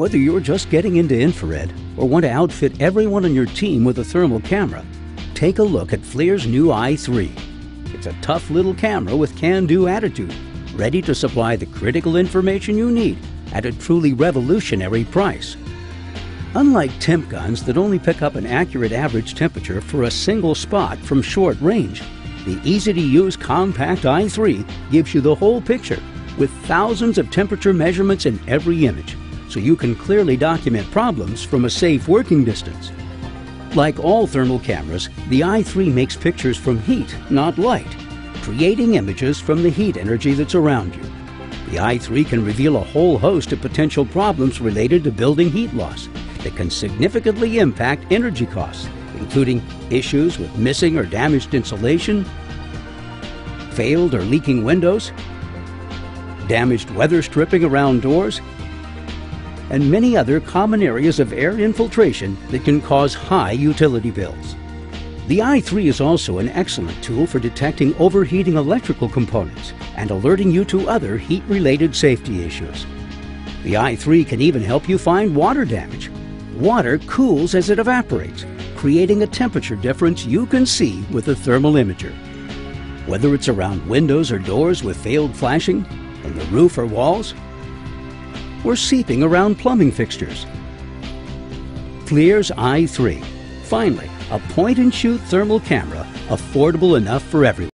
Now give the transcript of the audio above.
Whether you're just getting into infrared or want to outfit everyone on your team with a thermal camera, take a look at FLIR's new I3. It's a tough little camera with can-do attitude, ready to supply the critical information you need at a truly revolutionary price. Unlike temp guns that only pick up an accurate average temperature for a single spot from short range, the easy-to-use compact I3 gives you the whole picture with thousands of temperature measurements in every image, so you can clearly document problems from a safe working distance. Like all thermal cameras, the I3 makes pictures from heat, not light, creating images from the heat energy that's around you. The I3 can reveal a whole host of potential problems related to building heat loss that can significantly impact energy costs, including issues with missing or damaged insulation, failed or leaking windows, damaged weather stripping around doors, and many other common areas of air infiltration that can cause high utility bills. The I3 is also an excellent tool for detecting overheating electrical components and alerting you to other heat-related safety issues. The I3 can even help you find water damage. Water cools as it evaporates, creating a temperature difference you can see with a thermal imager. Whether it's around windows or doors with failed flashing, on the roof or walls, or seeping around plumbing fixtures. FLIR's I3. Finally, a point-and-shoot thermal camera affordable enough for everyone.